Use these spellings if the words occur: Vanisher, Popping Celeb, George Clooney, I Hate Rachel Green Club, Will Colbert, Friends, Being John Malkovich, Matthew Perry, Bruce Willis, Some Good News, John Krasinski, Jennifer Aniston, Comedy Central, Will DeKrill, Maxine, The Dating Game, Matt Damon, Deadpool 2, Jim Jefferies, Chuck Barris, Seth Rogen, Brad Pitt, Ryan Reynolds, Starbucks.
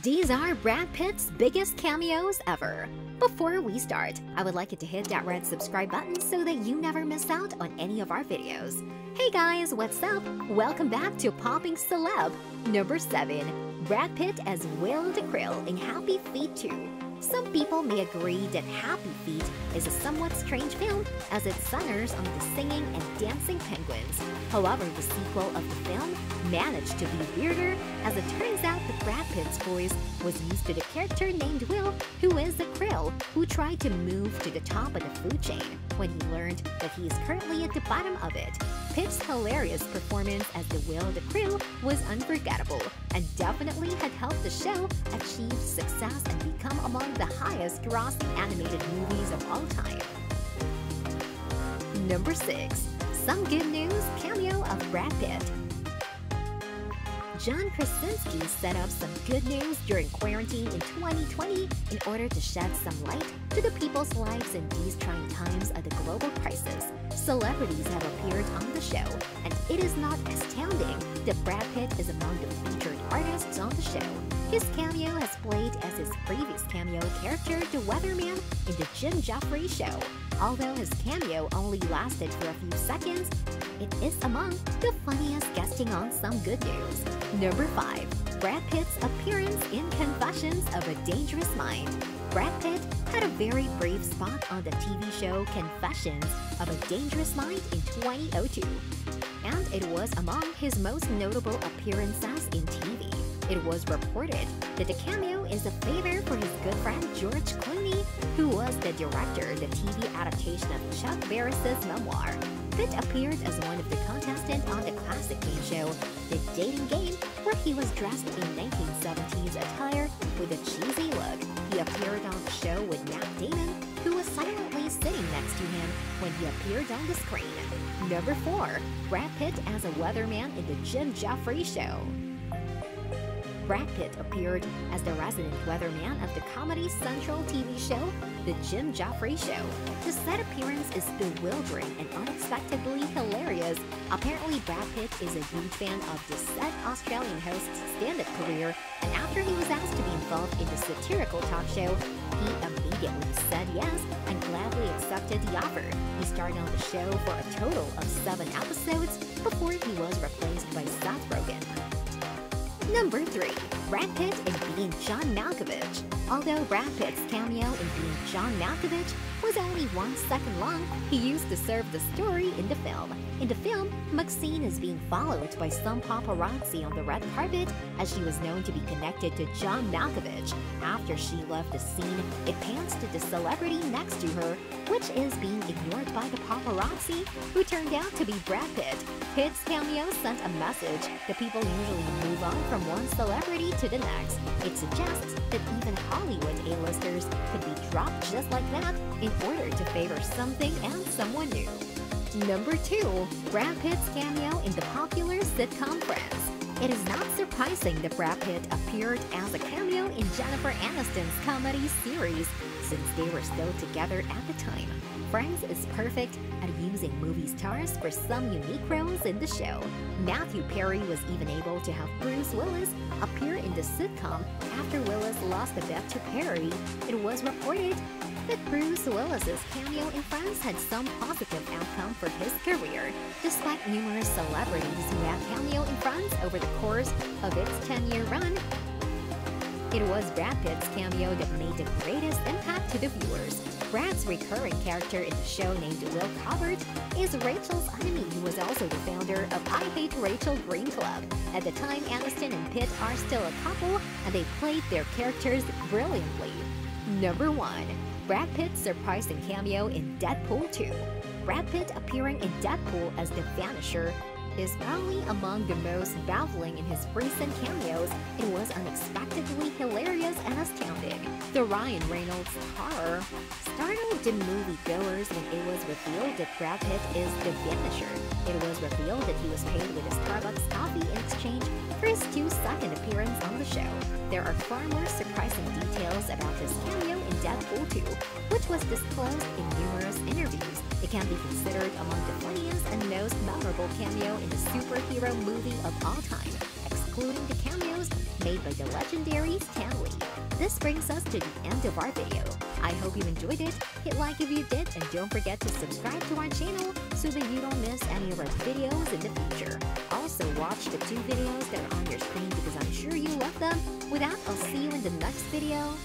These are Brad Pitt's biggest cameos ever. Before we start, I would like you to hit that red subscribe button so that you never miss out on any of our videos. Hey guys, what's up? Welcome back to Popping Celeb. Number 7, Brad Pitt as Will DeKrill in Happy Feet 2. Some people may agree that Happy Feet is a somewhat strange film as it centers on the singing and dancing penguins. However, the sequel of the film managed to be weirder, as it turns out that Brad Pitt's voice was used to the character named Will, who is a krill, who tried to move to the top of the food chain when he learned that he is currently at the bottom of it. Pitt's hilarious performance as the Will DeKrill was unforgettable and definitely had helped the show achieve success and become among the highest-grossing animated movies of all time. Number 6, Some Good News cameo of Brad Pitt. John Krasinski set up Some Good News during quarantine in 2020 in order to shed some light to the people's lives in these trying times of the global crisis. Celebrities have appeared on the show, and it is not astounding that Brad Pitt is among the featured artists on the show. His cameo has played as his previous cameo character, the Weatherman, in the Jim Jefferies show. Although his cameo only lasted for a few seconds, it is among the funniest guesting on Some Good News. Number 5, Brad Pitt's appearance in Confessions of a Dangerous Mind. Brad Pitt had a very brief spot on the TV show Confessions of a Dangerous Mind in 2002, and it was among his most notable appearances in TV. It was reported that the cameo is a favor for his good friend George Clooney, who was the director of the TV adaptation of Chuck Barris' memoir. Pitt appeared as one of the contestants on the classic game show, The Dating Game, where he was dressed in 1970s attire with a cheesy look. He appeared on the show with Matt Damon, who was silently sitting next to him when he appeared on the screen. Number 4, Brad Pitt as a weatherman in the Jim Jefferies show. Brad Pitt appeared as the resident weatherman of the Comedy Central TV show, The Jim Jefferies Show. The set appearance is bewildering and unexpectedly hilarious. Apparently, Brad Pitt is a huge fan of the said Australian host's stand-up career, and after he was asked to be involved in the satirical talk show, he immediately said yes and gladly accepted the offer. He starred on the show for a total of 7 episodes before he was replaced by Seth Rogen. Number 3, Brad Pitt in Being John Malkovich. Although Brad Pitt's cameo in Being John Malkovich was only 1 second long, he used to serve the story in the film. In the film, Maxine is being followed by some paparazzi on the red carpet, as she was known to be connected to John Malkovich. After she left the scene, it pans to the celebrity next to her, which is being ignored by the paparazzi, who turned out to be Brad Pitt. Pitt's cameo sent a message that people usually move on from one celebrity to the next. It suggests that even Hollywood A-listers could be dropped just like that in order to favor something and someone new. Number 2, Brad Pitt's cameo in the popular sitcom Friends. It is not surprising that Brad Pitt appeared as a cameo in Jennifer Aniston's comedy series, since they were still together at the time. Friends is perfect at using movie stars for some unique roles in the show. Matthew Perry was even able to have Bruce Willis appear in the sitcom after Willis lost the bet to Perry. It was reported that Bruce Willis's cameo in Friends had some positive outcome for his career, despite numerous celebrities who had cameo in Friends over the course of its 10-year run. It was Brad Pitt's cameo that made the greatest impact to the viewers. Brad's recurring character in the show, named Will Colbert, is Rachel's enemy, who was also the founder of I Hate Rachel Green Club. At the time, Aniston and Pitt are still a couple, and they played their characters brilliantly. Number 1, Brad Pitt's surprising cameo in Deadpool 2. Brad Pitt appearing in Deadpool as the Vanisher is probably among the most baffling in his recent cameos. It was unexpectedly hilarious and astounding. The Ryan Reynolds horror startled the moviegoers when it was revealed that Brad Pitt is the Vanisher. It was revealed that he was paid with a Starbucks coffee in exchange for his 2-second appearance on the show. There are far more surprising details about his cameo in Deadpool 2, which was disclosed in numerous interviews. It can be considered among the funniest and most memorable cameo in a superhero movie of all time, including the cameos made by the legendary Stanley. This brings us to the end of our video. I hope you enjoyed it. Hit like if you did, and don't forget to subscribe to our channel so that you don't miss any of our videos in the future. Also watch the two videos that are on your screen because I'm sure you love them. With that, I'll see you in the next video.